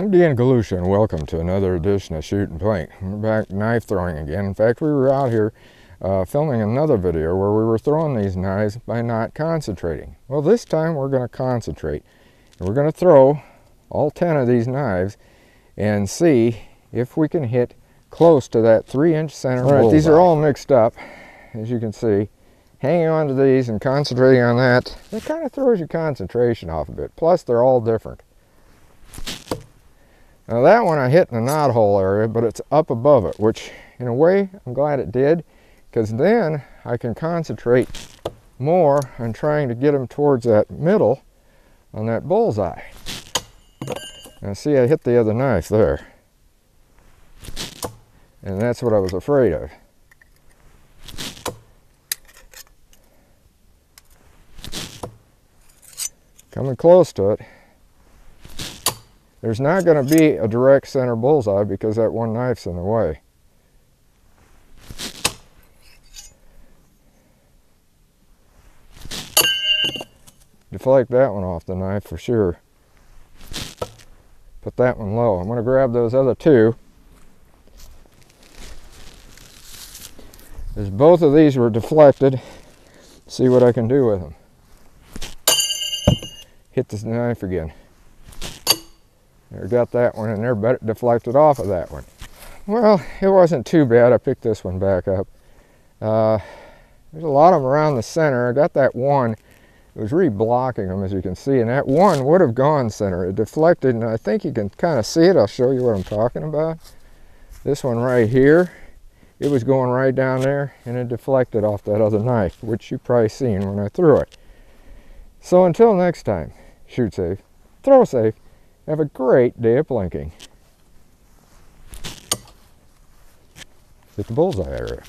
I'm Dean Galusha, and welcome to another edition of Shoot and Plank. We're back knife throwing again. In fact, we were out here filming another video where we were throwing these knives by not concentrating. Well, this time we're going to concentrate. And we're going to throw all 10 of these knives and see if we can hit close to that 3-inch center bullseye. All right, these are all mixed up, as you can see. Hanging on to these and concentrating on that, that kind of throws your concentration off a bit. Plus, they're all different. Now that one I hit in the knot hole area, but it's up above it, which in a way I'm glad it did, because then I can concentrate more on trying to get them towards that middle on that bullseye. Now see, I hit the other knife there. And that's what I was afraid of. Coming close to it. There's not going to be a direct center bullseye because that one knife's in the way. Deflect that one off the knife for sure. Put that one low. I'm going to grab those other two. As both of these were deflected, see what I can do with them. Hit this knife again. There, got that one, and they're better deflected off of that one. Well, it wasn't too bad. I picked this one back up. There's a lot of them around the center. I got that one. It was re-blocking them, as you can see, and that one would have gone center. It deflected, and I think you can kind of see it. I'll show you what I'm talking about. This one right here, it was going right down there, and it deflected off that other knife, which you've probably seen when I threw it. So until next time, shoot safe, throw safe, have a great day of planking. Hit the bullseye area.